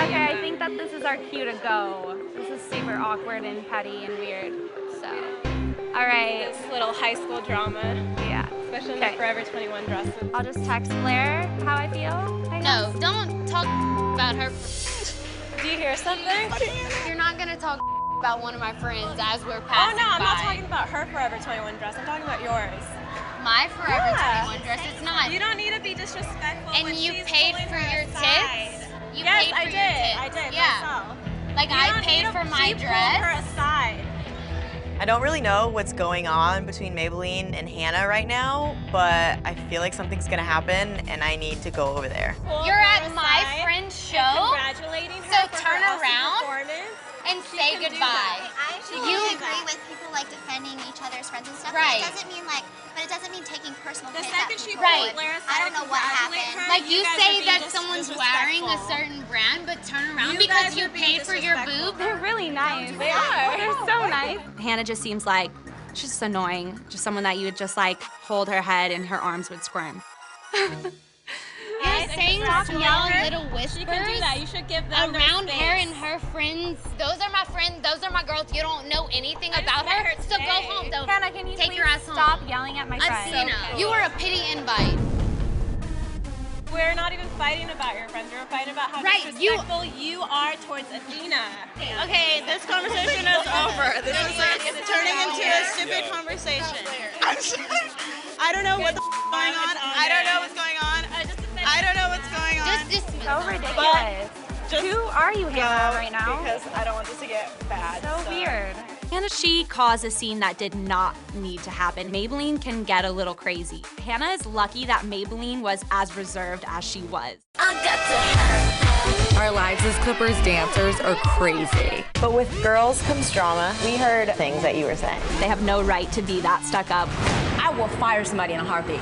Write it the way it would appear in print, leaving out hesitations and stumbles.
Okay, I think that this is our cue to go. This is super awkward and petty and weird, so. All right. This little high school drama. Yeah. Especially in the Forever 21 dresses. I'll just text Blair how I feel, I guess. No, don't talk about her. Do you hear something? You're not gonna talk about one of my friends as we're passing by. Oh no, I'm not talking about her Forever 21 dress, I'm talking about yours. My Forever 21 dress, it's not. You don't need to be disrespectful and when she's pulling her aside. You yes, paid for your tits? Yes, I did. I did myself. Like, I paid for my dress. She pulled her aside. I don't really know what's going on between Maybelynn and Hannah right now, but I feel like something's gonna happen and I need to go over there. You're at my friend's show, congratulating her, so turn around and say goodbye. I actually agree with people like defending each other's friends and stuff. Right. But it doesn't mean like, but it doesn't mean taking personal pits at people. Right. I don't know what happened. Like you say that someone's wearing a certain brand, but turn around because you paid for your boob. They're really nice. They are. They're so nice. Hannah just seems like she's just annoying. Just someone that you would just like hold her head and her arms would squirm. You're saying small little whispers. You can do that. You should give them around her and her friends. Those are my friends. Those are my girls. You don't know anything about her. So go home. So Hannah, can you take your ass home. Stop yelling at my friends. Athena, you are a pity invite. We're not even fighting about your friends. We're fighting about how disrespectful you are towards Athena. Okay, this conversation is over. This is turning into a stupid conversation. I'm sorry. I don't know what the f going on. I don't know what's going on. I don't know what's going on. This is so ridiculous. Who are you, Hannah, right now? Because I don't want this to get bad. So weird. Hannah, she caused a scene that did not need to happen. Maybelynn can get a little crazy. Hannah is lucky that Maybelynn was as reserved as she was. Our lives as Clippers dancers are crazy. But with girls comes drama. We heard things that you were saying. They have no right to be that stuck up. I will fire somebody in a heartbeat.